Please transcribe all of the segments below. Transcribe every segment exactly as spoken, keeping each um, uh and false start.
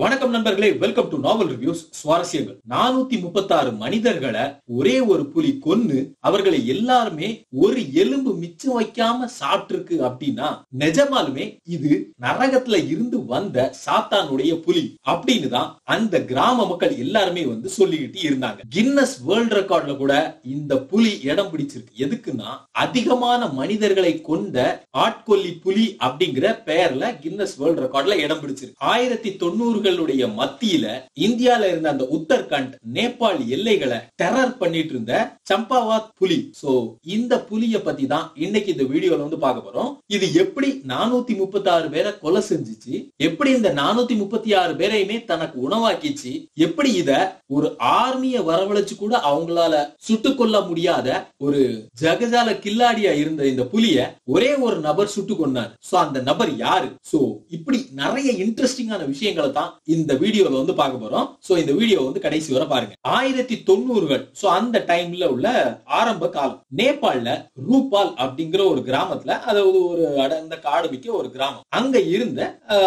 வணக்கம் நண்பர்களே, welcome to novel reviews சுவாரஸ்யங்கள். நானூத்தி முப்பத்தி ஆறு மனிதர்களை ஒரே ஒரு புலி கொன்னு அவர்களை எல்லாருமே ஒரு எலும்பு மிச்சம் வைக்காம சாப்பிட்டு இருக்கு அப்படின்னா நிஜமாலுமே இது நரகத்துல இருந்து வந்த சாத்தானுடைய புலி அப்படின்னு தான் அந்த கிராம மக்கள் எல்லாருமே வந்து சொல்லிக்கிட்டு இருந்தாங்க. கின்னஸ் வேர்ல்ட் ரெக்கார்ட்ல கூட இந்த புலி இடம் பிடிச்சிருக்கு. எதுக்குன்னா அதிகமான மனிதர்களை கொண்ட ஆட்கொல்லி புலி அப்படிங்கிற பெயர்ல கின்னஸ் வேர்ல்ட் ரெக்கார்ட்ல இடம் பிடிச்சிருக்கு. ஆயிரத்தி தொண்ணூறு ளுடைய மத்தியில இந்தியால இருந்த அந்த உத்தரகாண்ட் நேபாள் எல்லைகளை டெரர் பண்ணிட்டு இருந்த சம்பாவாத் புலி. சோ இந்த புலிய பத்தி தான் இன்னைக்கு இந்த வீடியோல வந்து பார்க்க போறோம். இது எப்படி நானூத்தி முப்பத்தி ஆறு பேரை கொலை செஞ்சிச்சு, எப்படி இந்த நானூத்தி முப்பத்தி ஆறு பேரையுமே தனக்கு உணவாக்கிச்சு, எப்படி இத ஒரு ஆர்மிய வரவழைச்சு கூட அவங்களால சுட்டுக் கொள்ள முடியாத ஒரு ஜகஜால கில்லாடியா இருந்த இந்த புலிய ஒரே ஒரு நபர் சுட்டு கொண்டார். சோ அந்த நபர் யாரு? சோ இப்படி நிறைய இன்ட்ரெஸ்டிங்கான விஷயங்களை தான் இந்த வீடியோல வந்து பார்க்க போறோம். சோ இந்த வீடியோ வந்து கடைசி வரை பாருங்க. ஆயிரத்தி தொண்ணூறுகள் சோ அந்த டைம்ல உள்ள ஆரம்ப காலம் நேபாள்ல ரூபால் அப்படிங்கிற ஒரு கிராமத்துல, அதாவது ஒரு அடர்ந்த காடு மிக்க ஒரு கிராமம், அங்க இருந்த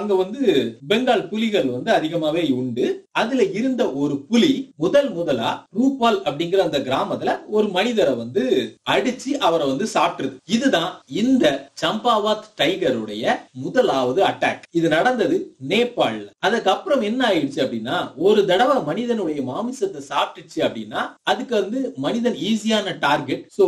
அங்க வந்து பெங்கால் புலிகள் வந்து அதிகமாவே உண்டு. அதுல இருந்த ஒரு புலி முதல் முதலா ரூபால் அப்படிங்கிற அந்த கிராமத்துல ஒரு மனிதரை வந்து அடிச்சு அவரை வந்து சாப்பிட்டுருது. இதுதான் இந்த சம்பாவாத் டைகருடைய முதலாவது அட்டாக். இது நடந்தது நேபாள்ல. அதுக்கப்புறம் என்ன ஆயிடுச்சு அப்படின்னா, ஒரு தடவை மனிதனுடைய மாமிசத்தை சாப்பிட்டுச்சு அப்படின்னா அதுக்கு வந்து மனிதன் ஈஸியான டார்கெட். சோ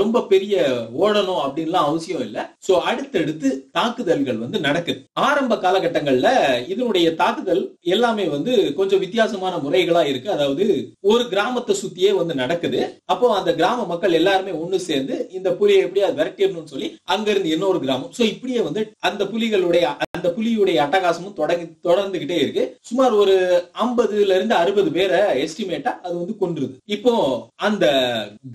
ரொம்ப பெரிய ஓடணும் அப்படின்லாம் அவசியம் இல்ல. சோ அடுத்தடுத்து தாக்குதல்கள் வந்து நடக்குது. ஆரம்ப காலகட்டங்கள்ல இதனுடைய தாக்குதல் எல்லாமே வந்து கொஞ்சம் வித்தியாசமான முறைகளா இருக்கு. அதாவது ஒரு கிராமத்தை சுத்தியே வந்து நடக்குது. அப்போ அந்த கிராம மக்கள் எல்லாருமே ஒண்ணு சேர்ந்து இந்த புலியை எப்படியாவது விரட்டிடணும்னு சொல்லி அங்க இருந்து இன்னொரு கிராமம். சோ இப்படியே வந்து அந்த புலிகளுடைய அந்த புலியுடைய அட்டகாசமும் தொடங்கி தொடர்ந்து இருக்கு. சுமார் ஒரு ஐம்பதுல இருந்து அறுபது பேரை எஸ்டிமேட்டா அது வந்து கொன்றுது. இப்போ அந்த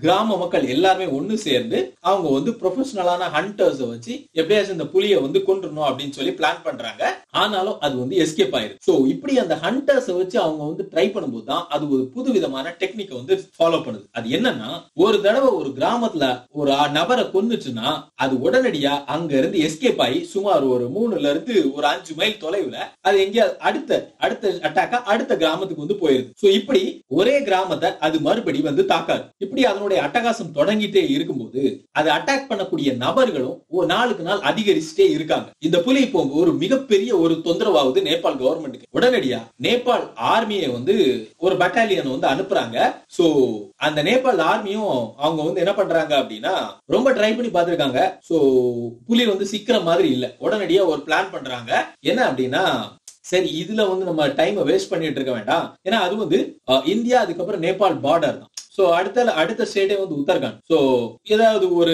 கிராம மக்கள் எல்லாருமே ஒன்னு சேர்ந்து அவங்க வந்து ப்ரொபஷனலான ஹண்டர்ஸ் வச்சு எப்படியாச்சும் இந்த புலியை வந்து கொன்றணும் அப்படின்னு சொல்லி பிளான் பண்றாங்க. ஆனாலும் அது வந்து எஸ்கேப் ஆயிருக்கு. சோ இப்படி அந்த ஹண்டர்ஸ் வச்சு அவங்க வந்து ட்ரை பண்ணும்போது தான் அது ஒரு புது விதமான டெக்னிக்கை வந்து ஃபாலோ பண்ணுது. அது என்னன்னா, ஒரு தடவை ஒரு கிராமத்துல ஒரு நபரை கொன்னுச்சுன்னா அது உடனடியா அங்க இருந்து எஸ்கேப் ஆகி சுமார் ஒரு மூணுல இருந்து ஒரு அஞ்சு மைல் தொலைவுல அது எங்க அடுத்த அடுத்த அட்டாக்கா அடுத்த கிராமத்துக்கு வந்து போயிருது. சோ இப்படி ஒரே கிராமத்தை அது மறுபடி வந்து தாக்காது. இப்படி அதனுடைய அட்டகாசம் தொடங்கிட்டே இருக்கும்போது அது அட்டாக் பண்ணக்கூடிய நபர்களும் ஒரு நாளுக்கு நாள் அதிகரிச்சுட்டே இருக்காங்க. இந்த புலி இப்போ ஒரு மிகப்பெரிய ஒரு தொந்தரவாகுது நேபாள் கவர்மெண்ட்டுக்கு. உடனடியா நேபாள் ஆர்மியை வந்து ஒரு பட்டாலியன் வந்து அனுப்புறாங்க. சோ அந்த நேபாள் ஆர்மியும் அவங்க வந்து என்ன பண்றாங்க அப்படின்னா, ரொம்ப ட்ரை பண்ணி பார்த்திருக்காங்க. சோ புலி வந்து சிக்கிற மாதிரி இல்ல. உடனடியா ஒரு பிளான் பண்றாங்க. என்ன அப்படின்னா, சரி இதுல வந்து நம்ம டைம் வேஸ்ட் பண்ணிட்டு இருக்க வேண்டாம். ஏன்னா அது வந்து இந்தியா அதுக்கப்புறம் நேபாள் பார்டர் தான். சோ அடுத்த அடுத்த ஸ்டேட்டே வந்து உத்தரகாண்ட். சோ ஏதாவது ஒரு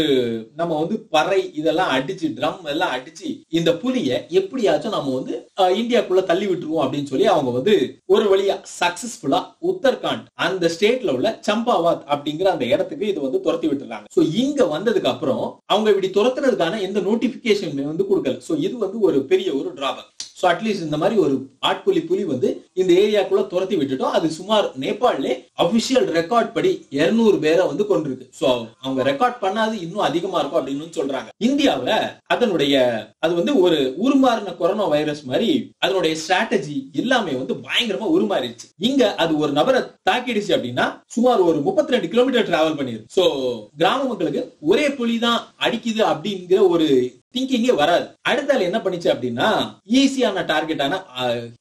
நம்ம வந்து பறை இதெல்லாம் அடிச்சு ட்ரம் எல்லாம் அடிச்சு இந்த புலிய எப்படியாச்சும் நம்ம வந்து இந்தியாக்குள்ள தள்ளி விட்டுருவோம் அப்படின்னு சொல்லி அவங்க வந்து ஒரு வழியா சக்சஸ்ஃபுல்லா உத்தரகாண்ட் அந்த ஸ்டேட்ல உள்ள சம்பாவாத் அப்படிங்கிற அந்த இடத்துக்கு இது வந்து துரத்தி விட்டுறாங்க. சோ இங்க வந்ததுக்கு அப்புறம் அவங்க இப்படி துரத்துறதுக்கான எந்த நோட்டிபிகேஷன் வந்து கொடுக்கல. சோ இது வந்து ஒரு பெரிய ஒரு டிராபேக். சோ அட்லீஸ்ட் இந்த மாதிரி ஒரு ஆட்புலி புலி வந்து இந்த ஏரியாக்குள்ள துரத்தி விட்டுட்டோம். அது சுமார் நேபாளே அபிஷியல் ரெக்கார்ட் படி இருநூறு பேரை வந்து கொண்டிருக்கு. சோ அவங்க ரெக்கார்ட் பண்ணாது இன்னும் அதிகமா இருக்கும் அப்படின்னு சொல்றாங்க. இந்தியாவில அதனுடைய அது வந்து ஒரு உருமாறின கொரோனா வைரஸ் மாதிரி அதனுடைய ஸ்ட்ராட்டஜி எல்லாமே வந்து பயங்கரமா உருமாறிடுச்சு. இங்க அது ஒரு நபரை தாக்கிடுச்சு அப்படின்னா சுமார் ஒரு முப்பத்தி ரெண்டு கிலோமீட்டர் டிராவல் பண்ணிருக்கு. சோ கிராம மக்களுக்கு ஒரே புலி தான் அடிக்குது அப்படிங்கிற ஒரு திங்கிங்கே வராது. அடுத்தால என்ன பண்ணிச்சு அப்படின்னா, ஈஸியான டார்கெட்டான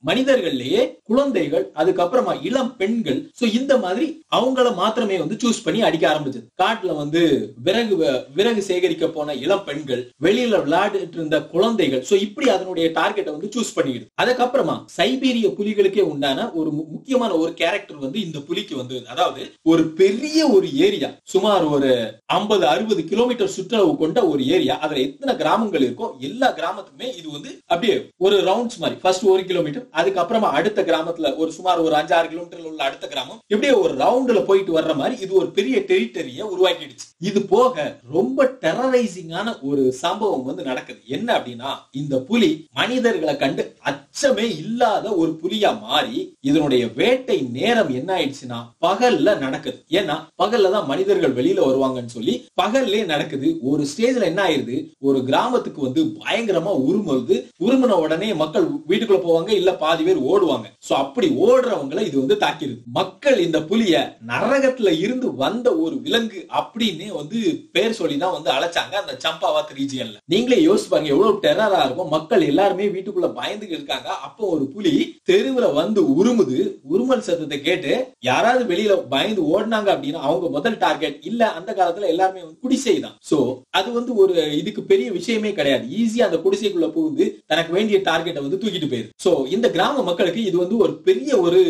மனிதர்கள்லயே குழந்தைகள், அதுக்கப்புறமா இளம் பெண்கள். சோ இந்த மாதிரி அவங்கள மாத்திரமே வந்து சூஸ் பண்ணி அடிக்க ஆரம்பிச்சது. காட்டுல வந்து விறகு விறகு சேகரிக்க போன இளம் பெண்கள், வெளியில விளையாடிட்டு இருந்த குழந்தைகள். சோ இப்படி அதனுடைய டார்கெட்டை வந்து சூஸ் பண்ணிடுது. அதுக்கப்புறமா சைபீரிய புலிகளுக்கே உண்டான ஒரு முக்கியமான ஒரு கேரக்டர் வந்து இந்த புலிக்கு வந்து, அதாவது ஒரு பெரிய ஒரு ஏரியா சுமார் ஒரு ஐம்பது அறுபது கிலோமீட்டர் சுற்றளவு கொண்ட ஒரு ஏரியா. அதுல எத்தனை கிராம இருக்கும் எல்லா கிராமத்துக்குமே இது வந்து அப்படியே ஒரு ரவுண்ட்ஸ் மாதிரி ஃபர்ஸ்ட் ஒரு கிலோமீட்டர், அதுக்கப்புறமா அடுத்த கிராமத்துல ஒரு சுமார் ஒரு அஞ்சு ஆறு கிலோமீட்டர் உள்ள அடுத்த கிராமம், இப்படியே ஒரு ரவுண்ட்ல போயிட்டு வர்ற மாதிரி இது ஒரு பெரிய டெரிட்டரியை உருவாக்கிடுச்சு. இது போக ரொம்ப டெரரைசிங்கான ஒரு சம்பவம் வந்து நடக்குது. என்ன அப்படின்னா, இந்த புலி மனிதர்களை கண்டு அச்சமே இல்லாத ஒரு புலியா மாறி இதனுடைய வேட்டை நேரம் என்ன ஆயிடுச்சுன்னா பகல்ல நடக்குது. ஏன்னா பகல்ல தான் மனிதர்கள் வெளியில வருவாங்கன்னு சொல்லி பகல்லே நடக்குது. ஒரு ஸ்டேஜ்ல என்ன ஆயிருது, ஒரு கிராம கிராமத்துக்கு வந்து பயங்கரமா உருமருது. உருமன உடனே மக்கள் வீட்டுக்குள்ள போவாங்க, இல்ல பாதி பேர் ஓடுவாங்க. சோ அப்படி ஓடுறவங்களை இது வந்து தாக்கிடுது. மக்கள் இந்த புலிய நரகத்துல இருந்து வந்த ஒரு விலங்கு அப்படின்னு வந்து பேர் சொல்லிதான் வந்து அழைச்சாங்க அந்த சம்பாவத் ரீஜியன்ல. நீங்களே யோசிச்சு பாருங்க எவ்வளவு டெரரா இருக்கும். மக்கள் எல்லாருமே வீட்டுக்குள்ள பயந்துட்டு இருக்காங்க. அப்போ ஒரு புலி தெருவுல வந்து உருமுது. உருமல் சத்தத்தை கேட்டு யாராவது வெளியில பயந்து ஓடினாங்க அப்படின்னா அவங்க முதல் டார்கெட். இல்ல அந்த காலத்துல எல்லாருமே குடிசை தான். சோ அது வந்து ஒரு இதுக்கு பெரிய விஷயமே கிடையாது. ஈஸியா அந்த குடிசைக்குள்ள போகுது, தனக்கு வேண்டிய டார்கெட்டை வந்து தூக்கிட்டு போயிரு. சோ இந்த கிராம மக்களுக்கு இது வந்து ஒரு பெரிய ஒரு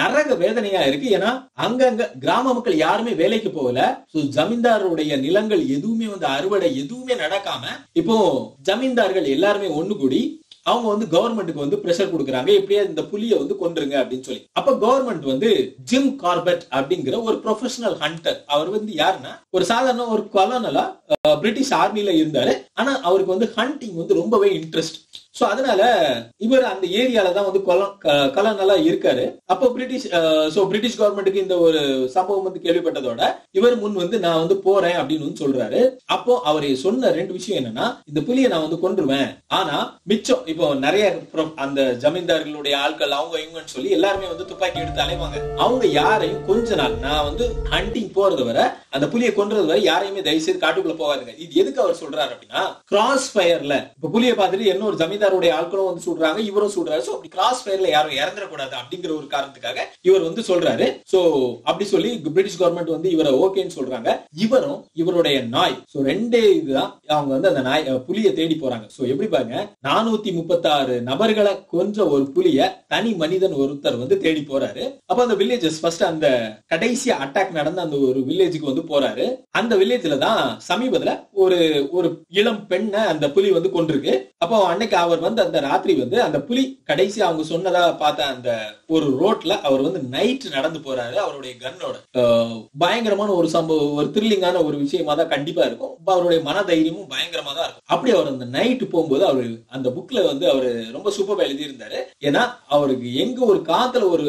நரக வேதனையா இருக்கு. ஏன்னா அங்கங்க கிராம மக்கள் யாருமே வேலைக்கு போகல. சோ ஜமீன்தாருடைய நிலங்கள் எதுவுமே வந்து அறுவடை எதுவுமே நடக்காம இப்போ ஜமீன்தார்கள் எல்லாருமே ஒண்ணு கூடி அவங்க வந்து கவர்மெண்ட்டுக்கு வந்து பிரஷர் கொடுக்கறாங்க, எப்படியா இந்த புலியை வந்து கொன்றுங்க அப்படின்னு சொல்லி. அப்ப கவர்மெண்ட் வந்து ஜிம் கார்பெட் அப்படிங்கிற ஒரு ப்ரொஃபஷனல் ஹண்டர், அவர் வந்து யாருன்னா ஒரு சாதாரண ஒரு கலோனலா பிரிட்டிஷ் ஆர்மியில இருந்தாரு. ஆனா அவருக்கு வந்து ஹண்டிங் வந்து ரொம்பவே இன்ட்ரெஸ்ட். சோ அதனால இவர் அந்த ஏரியால தான் வந்து கலோனலா இருக்காரு. அப்போ பிரிட்டிஷ் சோ பிரிட்டிஷ் கவர்மெண்ட்டுக்கு இந்த ஒரு சம்பவம் வந்து கேள்விப்பட்டதோட இவர் முன் வந்து நான் வந்து போறேன் அப்படின்னு சொல்றாரு. அப்போ அவர் சொன்ன ரெண்டு விஷயம் என்னன்னா, இந்த புலியை நான் வந்து கொன்றுவேன், ஆனா மிச்சம் இப்போ நிறைய அந்த ஜமீன்தார்களுடைய ஆட்கள் அவங்க இவங்கன்னு சொல்லி எல்லாருமே வந்து துப்பாக்கி எடுத்து அலைவாங்க. அவங்க யாரையும் கொஞ்ச நாள் நான் வந்து ஹண்டிங் போறது வரை, அந்த புலியை கொன்றது வரை யாரையுமே தயவு செய்து காட்டுக்குள்ள போகாதுங்க. இது எதுக்கு அவர் சொல்றாரு அப்படின்னா, கிராஸ் ஃபயர்ல இப்ப புலியை பார்த்துட்டு இன்னொரு ஜமீன்தாருடைய ஆட்களும் வந்து சுடுறாங்க, இவரும் சுடுறாரு. சோ அப்படி கிராஸ் ஃபயர்ல யாரும் இறந்துடக்கூடாது அப்படிங்கிற ஒரு காரணத்துக்காக இவர் வந்து சொல்றாரு. சோ அப்படி சொல்லி பிரிட்டிஷ் கவர்மெண்ட் வந்து இவரை ஓகேன்னு சொல்றாங்க. இவரும் இவருடைய நாய், சோ ரெண்டே இதுதான் அவங்க வந்து அந்த நாய் புலியை தேடி போறாங்க. சோ எப்படி பாருங்க, நானூத்தி முப்பத்தி ஆறு நபர்களை கொன்ற ஒரு புலிய தனி மனிதன் ஒருத்தர் வந்து தேடி போறாரு. அப்ப அந்த வில்லேஜஸ் ஃபர்ஸ்ட் அந்த கடைசி அட்டாக் நடந்த அந்த ஒரு வில்லேஜுக்கு வந்து போறாரு. அந்த வில்லேஜ்ல தான் சமீபத்துல ஒரு ஒரு இளம் பெண்ணை அந்த புலி வந்து கொண்டிருக்கு. அப்போ அன்னைக்கு அவர் வந்து அந்த ராத்திரி வந்து அந்த புலி கடைசி அவங்க சொன்னதா பார்த்த அந்த ஒரு ரோட்ல அவர் வந்து நைட் நடந்து போறாரு அவருடைய கன்னோட. பயங்கரமான ஒரு சம்பவம், ஒரு த்ரில்லிங்கான ஒரு விஷயமா தான் கண்டிப்பா இருக்கும். அவருடைய மன தைரியமும் பயங்கரமா தான் இருக்கும். அப்படி அவர் அந்த நைட் போகும்போது அவர் அந்த புக்ல வந்து அவரு ரொம்ப சூப்பரா எழுதி இருந்தாரு. ஏன்னா அவருக்கு எங்க ஒரு காத்துல ஒரு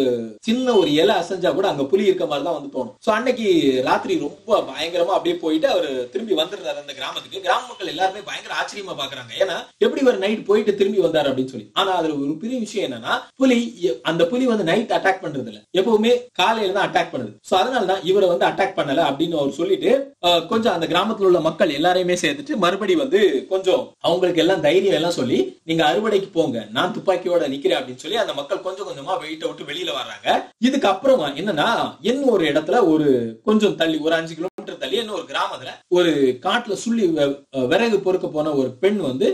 சின்ன ஒரு இலை அசைஞ்சா கூட அங்க புலி இருக்க மாதிரி தான் வந்து தோணும். சோ அன்னைக்கு ராத்திரி ரொம்ப பயங்கரமா அப்படியே போயிட்டு அவரு திரும்பி வந்துடுறாரு அந்த கிராமத்துக்கு. கிராம மக்கள் எல்லாருமே பயங்கர ஆச்சரியமா பாக்குறாங்க, ஏன்னா எப்படி ஒரு நைட் போயிட்டு திரும்பி வந்தாரு அப்படின்னு சொல்லி. ஆனா அதுல ஒரு பெரிய விஷயம் என்னன்னா, புலி அந்த புலி வந்து நைட் அட்டாக் பண்றது இல்ல, எப்பவுமே காலையில தான் அட்டாக் பண்ணுது. சோ அதனாலதான் இவரை வந்து அட்டாக் பண்ணல அப்படின்னு அவர் சொல்லிட்டு கொஞ்சம் அந்த கிராமத்துல உள்ள மக்கள் எல்லாரையுமே சேர்த்துட்டு மறுபடி வந்து கொஞ்சம் அவங்களுக்கு எல்லாம் தைரியம் எல்லாம் சொல்லி நீங்க அறுவடைக்கு போங்க, நான் துப்பாக்கியோட நிக்கிறேன் அப்படின்னு சொல்லி அந்த மக்கள் கொஞ்சம் கொஞ்சமா வெயிட்ட விட்டு வெளியில வர்றாங்க. இதுக்கப்புறமா என்னன்னா, இன்னும் ஒரு இடத்துல ஒரு கொஞ்சம் தள்ளி ஒரு அஞ்சு கிலோமீட்டர் தள்ளி இன்னும் ஒரு கிராமத்துல ஒரு காட்டுல சுள்ளி விறகு பொறுக்க போன ஒரு பெண் வந்து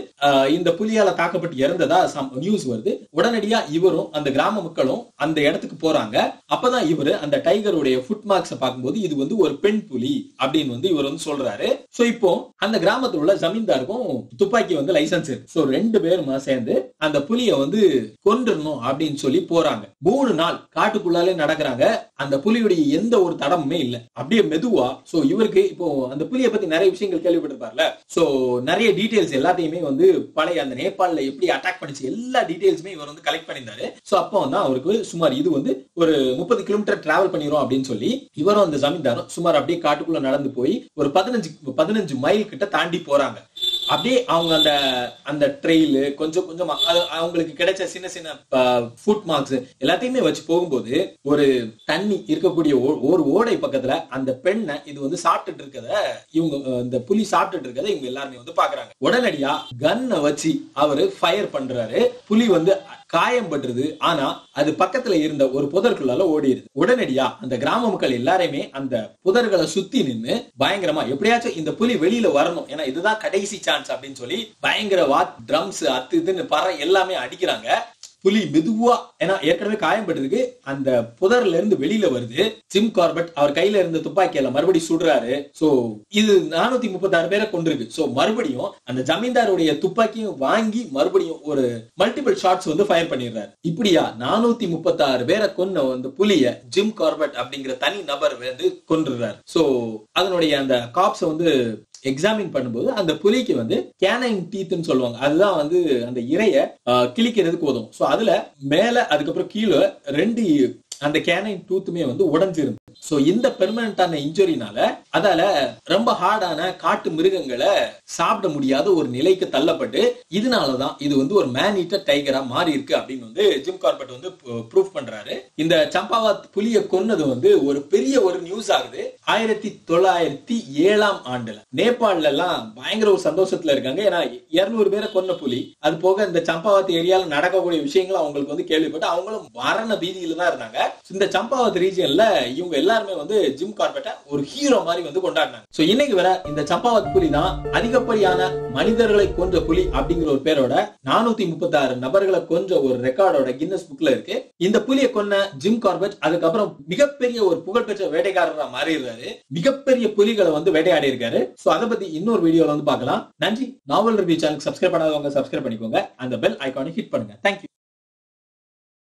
இந்த புலியால தாக்கப்பட்டு இறந்ததா நியூஸ் வருது. உடனடியா இவரும் அந்த கிராம மக்களும் அந்த இடத்துக்கு போறாங்க. அப்பதான் இவரு அந்த டைகருடைய ஃபுட் மார்க்ஸை பார்க்கும்போது இது வந்து ஒரு பெண் புலி அப்படின்னு வந்து இவர் வந்து சொல்றாரு. சோ இப்போ அந்த கிராமத்தில் உள்ள ஜமீன்தாருக்கும் துப்பாக்கி வந்து லைசன்ஸ் இருக்கு. சோ ரெண்டு பேரும் சேர்ந்து அந்த புலியை வந்து கொன்றணும் அப்படின்னு சொல்லி போறாங்க. மூணு நாள் காட்டுக்குள்ளாலே நடக்கிறாங்க. அந்த புலியுடைய எந்த ஒரு தடமுமே இல்ல, அப்படியே மெதுவா. சோ இவருக்கு இப்போ அந்த புலியை பத்தி நிறைய விஷயங்கள் கேள்விப்பட்டிருப்பார்ல. சோ நிறைய டீடைல்ஸ் எல்லாத்தையுமே வந்து பழைய அந்த நேபாளல எப்படி அட்டாக் பண்ணிச்சு எல்லா டீடைல்ஸுமே இவர் வந்து கலெக்ட் பண்ணியிருந்தாரு. சோ அப்போ வந்து அவருக்கு சுமார் இது வந்து ஒரு முப்பது கிலோமீட்டர் டிராவல் பண்ணிரும் அப்படின்னு சொல்லி இவரும் அந்த ஜமீன்தாரும் சுமார் அப்படியே காட்டுக்குள்ள நடந்து போய் ஒரு பதினஞ்சு பதினஞ்சு மைல் கிட்ட தாண்டி போறாங்க. அப்படியே அவங்க அந்த அந்த ட்ரெயிலு கொஞ்சம் கொஞ்சமா அவங்களுக்கு கிடைச்ச சின்ன சின்ன ஃபுட் மார்க்ஸ் எல்லாத்தையுமே வச்சு போகும்போது ஒரு தண்ணி இருக்கக்கூடிய ஒரு ஓடை பக்கத்துல அந்த பெண்ணை இது வந்து சாப்பிட்டுட்டு இருக்கத இவங்க இந்த புலி சாப்பிட்டுட்டு இருக்கதை இவங்க எல்லாருமே வந்து பாக்குறாங்க. உடனடியா கன்னை வச்சு அவரு ஃபயர் பண்றாரு. புலி வந்து காயம் பட்டுறது, ஆனா அது பக்கத்துல இருந்த ஒரு புதற்குள்ளால ஓடிடுது. உடனடியா அந்த கிராம மக்கள் எல்லாரையுமே அந்த புதர்களை சுத்தி நின்று பயங்கரமா எப்படியாச்சும் இந்த புலி வெளியில வரணும், ஏன்னா இதுதான் கடைசி சான்ஸ் அப்படின்னு சொல்லி பயங்கர வாட் ட்ரம்ஸ் அது இதுன்னு பற எல்லாமே அடிக்கிறாங்க. புலி மெதுவா, ஏன்னா ஏற்கனவே காயம்பட்டிருக்கு, அந்த புதர்ல இருந்து வெளியில வருது. ஜிம் கார்பெட் அவர் கையில இருந்த துப்பாக்கியால மறுபடியும் சுடுறாரு. சோ இது நானூத்தி முப்பத்தி ஆறு பேரை கொண்டிருக்கு. சோ மறுபடியும் அந்த ஜமீன்தாருடைய துப்பாக்கியும் வாங்கி மறுபடியும் ஒரு மல்டிபிள் ஷாட்ஸ் வந்து ஃபயர் பண்ணிடுறாரு. இப்படியா நானூத்தி முப்பத்தி ஆறு பேரை கொன்ன அந்த புலிய ஜிம் கார்பெட் அப்படிங்கிற தனி நபர் வந்து கொன்றுறாரு. சோ அதனுடைய அந்த காப்ஸ் வந்து எக்ஸாமின் பண்ணும்போது அந்த புலிக்கு வந்து கேனைன் டீத்னு சொல்லுவாங்க, அதுதான் வந்து அந்த இரைய கிளிக்கிறதுக்கு உதவும். சோ அதுல மேல அதுக்கப்புறம் கீழே ரெண்டு அந்த கேனைன் டூத்துமே வந்து உடைஞ்சிருந்து. So in the permanent injury nala, adala Ramba Hardana Kat Murigangala, Sabda Mudiado or Nileka Talapate, Idanala, Idundu or man eater tiger, Marirka Binunde, Jim Corbett on the proof Pandrare, in the Champawat Pulia Konadunde or Peri or News are there, Ireti Tolairti Yelam Andala, Nepal Lala, Bangro Sandosatler Gangana, Yarnur Berakona Puli, and Pogan the Champawat area, Nadaka Shangla Uncle on the Kelly, but Angle Varana Bidi Lanaranga, in the Champawat region la Yungella. Jim Corbett or hero Mari on the Kondana. So Yenegara in the Champawat Pulina, Adikapariana, Manidara Konja Puli, Abdingo Peroda, Nanuti Mupatar, Nabarala Konja or record or a Guinness Booklerke, in the Puliakona, Jim Corbett, Adakapra, Bigaperi or Pugalpeta Vetegara Marirare, Bigaperi Puligal on the Veteare, so other but the indoor video on the Bagala, Nanji, novel review channel, subscribe subscribe and the bell icon hit Panga. Thank you.